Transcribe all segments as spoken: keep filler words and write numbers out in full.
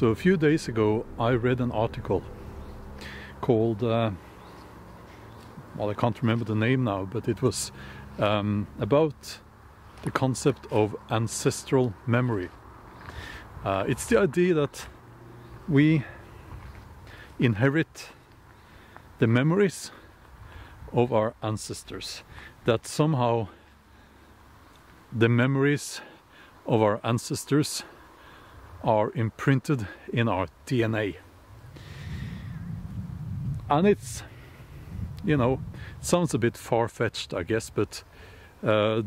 So a few days ago I read an article called, uh, well, I can't remember the name now, but it was um, about the concept of ancestral memory. Uh, it's the idea that we inherit the memories of our ancestors, that somehow the memories of our ancestors are imprinted in our D N A. And it's, you know, it sounds a bit far-fetched, I guess, but uh,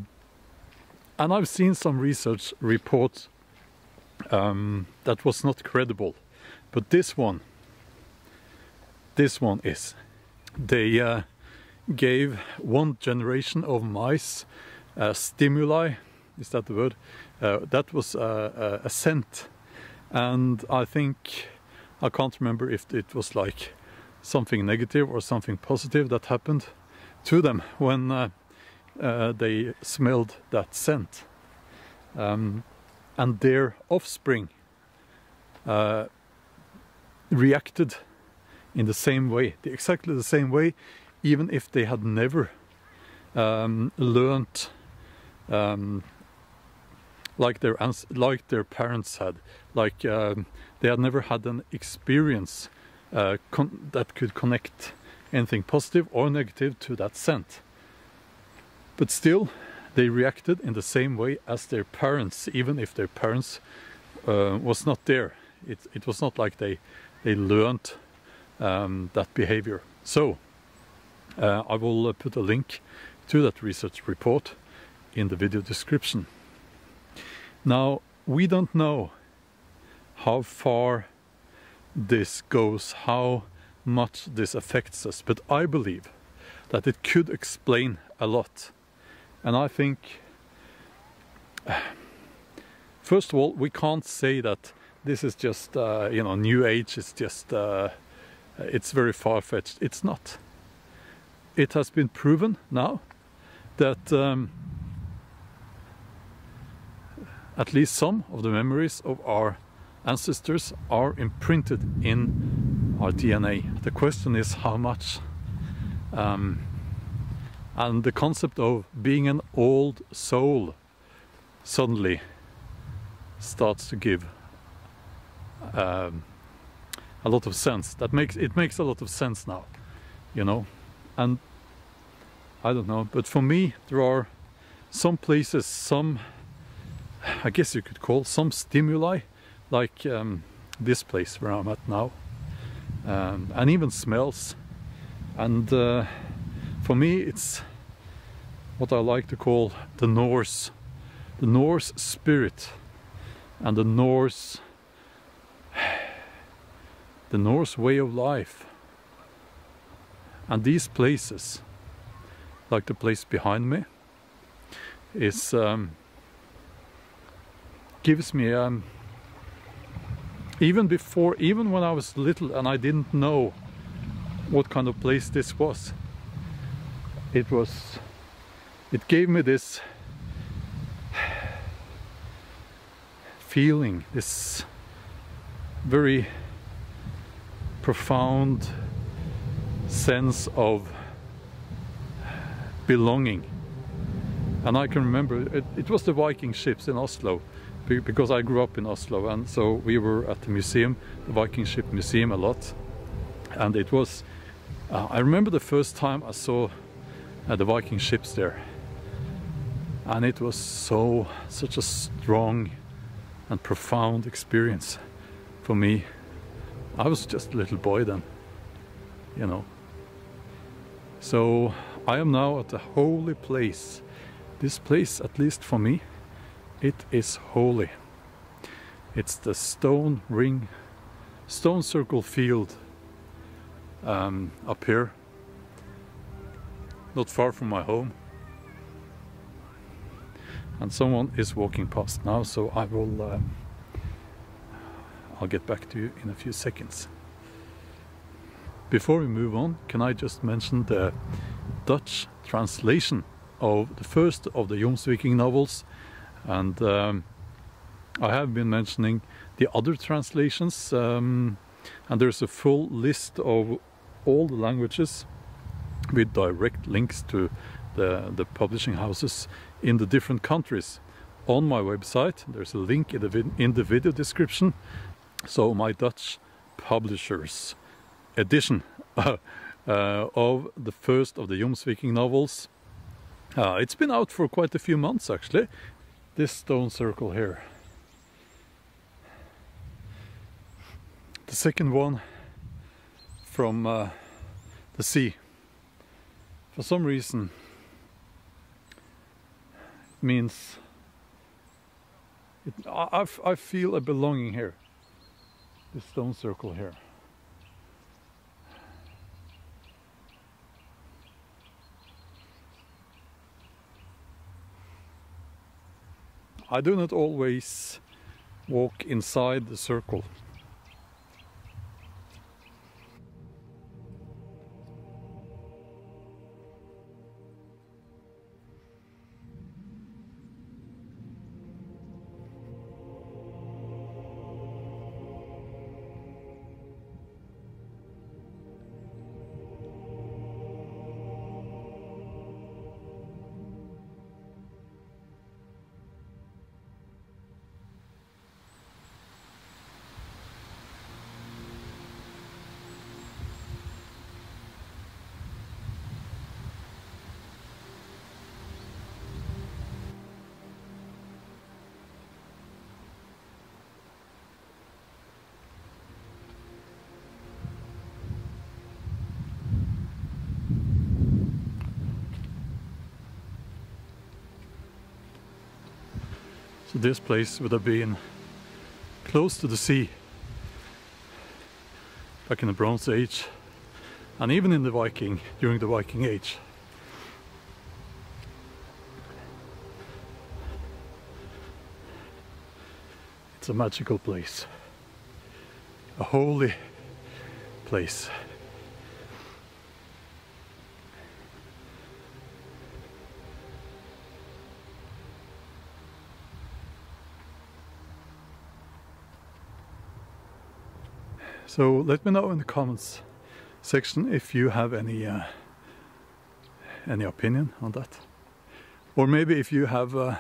and I've seen some research report um, that was not credible, but this one this one is. They uh, gave one generation of mice uh, stimuli, is that the word? Uh, that was uh, a scent, and I think, I can't remember if it was like something negative or something positive that happened to them when uh, uh, they smelled that scent. Um, and their offspring uh, reacted in the same way, exactly the same way, even if they had never um, learnt um, like their like their parents had, like uh, they had never had an experience uh, con that could connect anything positive or negative to that scent. But still, they reacted in the same way as their parents, even if their parents uh, was not there. It it was not like they they learnt Um, that behavior. So uh, I will uh, put a link to that research report in the video description. Now, we don't know how far this goes, how much this affects us, but I believe that it could explain a lot. And I think, uh, first of all, we can't say that this is just uh, you know, new age, it's just uh, it's very far-fetched. It's not. It has been proven now that um, at least some of the memories of our ancestors are imprinted in our D N A. The question is how much. Um, and the concept of being an old soul suddenly starts to give um, a lot of sense. That makes it makes a lot of sense now, you know. And I don't know, but for me there are some places, some, I guess you could call some stimuli, like um, this place where I'm at now, um, and even smells. And uh, for me it's what I like to call the Norse, the Norse spirit, and the Norse the Norse way of life. And these places, like the place behind me, is um, gives me um, even before, even when I was little and I didn't know what kind of place this was, it was it gave me this feeling, this very profound sense of belonging. And I can remember it, it was the Viking ships in Oslo, because I grew up in Oslo, and so we were at the museum, the Viking Ship Museum, a lot. And it was uh, I remember the first time I saw uh, the Viking ships there, and it was so such a strong and profound experience for me. I was just a little boy then, you know. So I am now at a holy place. This place, at least for me, it is holy. It's the stone ring, stone circle field um, up here, not far from my home. And someone is walking past now, so I will uh, I'll get back to you in a few seconds. Before we move on, can I just mention the Dutch translation of the first of the Jomsviking novels? And um, I have been mentioning the other translations, um, and there's a full list of all the languages with direct links to the, the publishing houses in the different countries on my website. There's a link in the, vid in the video description. So my Dutch publishers edition uh, of the first of the Jomsviking novels. Uh, it's been out for quite a few months actually. This stone circle here. The second one from uh, the sea. For some reason it means it, I, I feel a belonging here. This stone circle here. I do not always walk inside the circle. This place would have been close to the sea back in the Bronze Age, and even in the Viking, during the Viking Age. It's a magical place, a holy place. So let me know in the comments section if you have any uh, any opinion on that, or maybe if you have uh,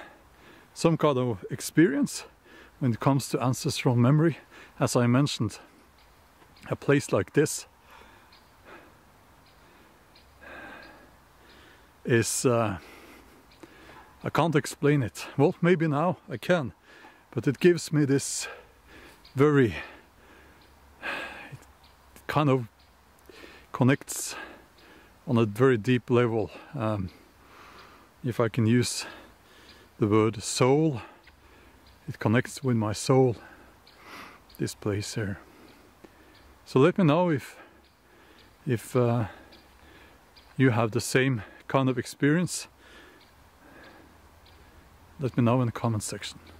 some kind of experience when it comes to ancestral memory. As I mentioned, a place like this is uh, I can't explain it. Well, maybe now I can, but it gives me this very kind of connects on a very deep level, um, if I can use the word soul. It connects with my soul, this place here. So let me know if if uh, you have the same kind of experience. Let me know in the comment section.